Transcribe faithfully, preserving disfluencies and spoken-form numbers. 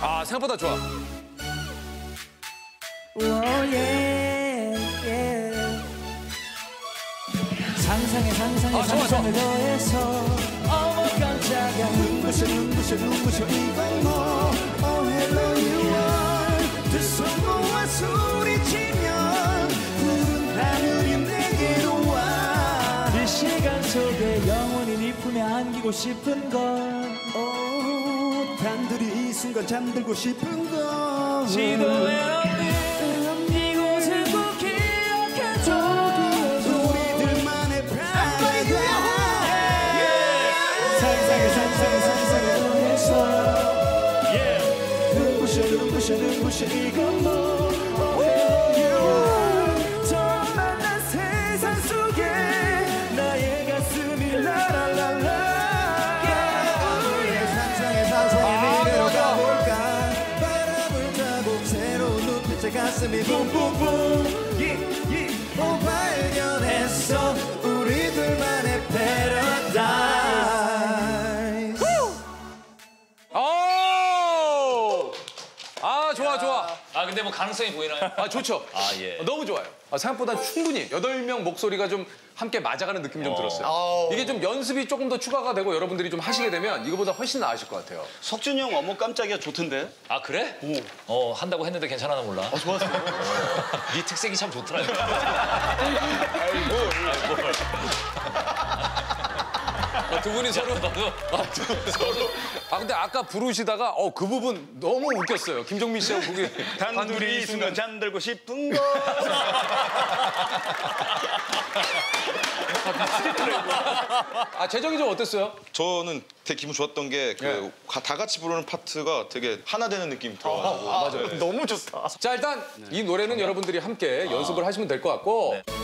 아, 생각보다 좋아. 상상에 상상에 상상을 더해서 어머 깜짝이야 눈부셔 눈부셔 눈부셔 even more Oh hello you are 두 손 모아 소리치면 푸른 하늘이 내게로 와 이 시간 속에 영원히 네 품에 안기고 싶은 걸 오 단둘이 이 순간 잠들고 싶은 걸 지도에 없는 눈부셔 눈부셔 이건 뭐 Oh hello you 처음 만난 세상 속에 나의 가슴이 라라라라 yeah. 상상의 상상이 이대로 가볼까 바람을 타고 새로운 눈빛에 가슴이 뿜뿜뿜 yeah, yeah. 오 발견했어 우리 둘만의 패러다임 아 근데 뭐 가능성이 보이나요? 아 좋죠. 아 예. 너무 좋아요. 아, 생각보다 충분히 여덟 명 목소리가 좀 함께 맞아가는 느낌이 좀 들었어요. 어. 이게 좀 연습이 조금 더 추가가 되고 여러분들이 좀 하시게 되면 이거보다 훨씬 나아질 것 같아요. 석준이 형 어머 깜짝이야 좋던데? 아 그래? 오. 어 한다고 했는데 괜찮아나 몰라. 어 좋았어. 네 특색이 참 좋더라. 아이고. 아, 두 분이 서로 봐도 아, 두 분 서로. 아 근데 아까 부르시다가 어 그 부분 너무 웃겼어요. 김종민 씨하고 거기 단둘이 이 순간 잠들고 싶은 거. 아 재정이 좀 어땠어요? 저는 되게 기분 좋았던 게 그 다 같이 부르는 파트가 되게 하나 되는 느낌이 들어가지고. 아, 아, 맞아요. 네. 너무 좋다. 자 일단 네. 이 노래는 정말? 여러분들이 함께 아. 연습을 하시면 될 것 같고. 네.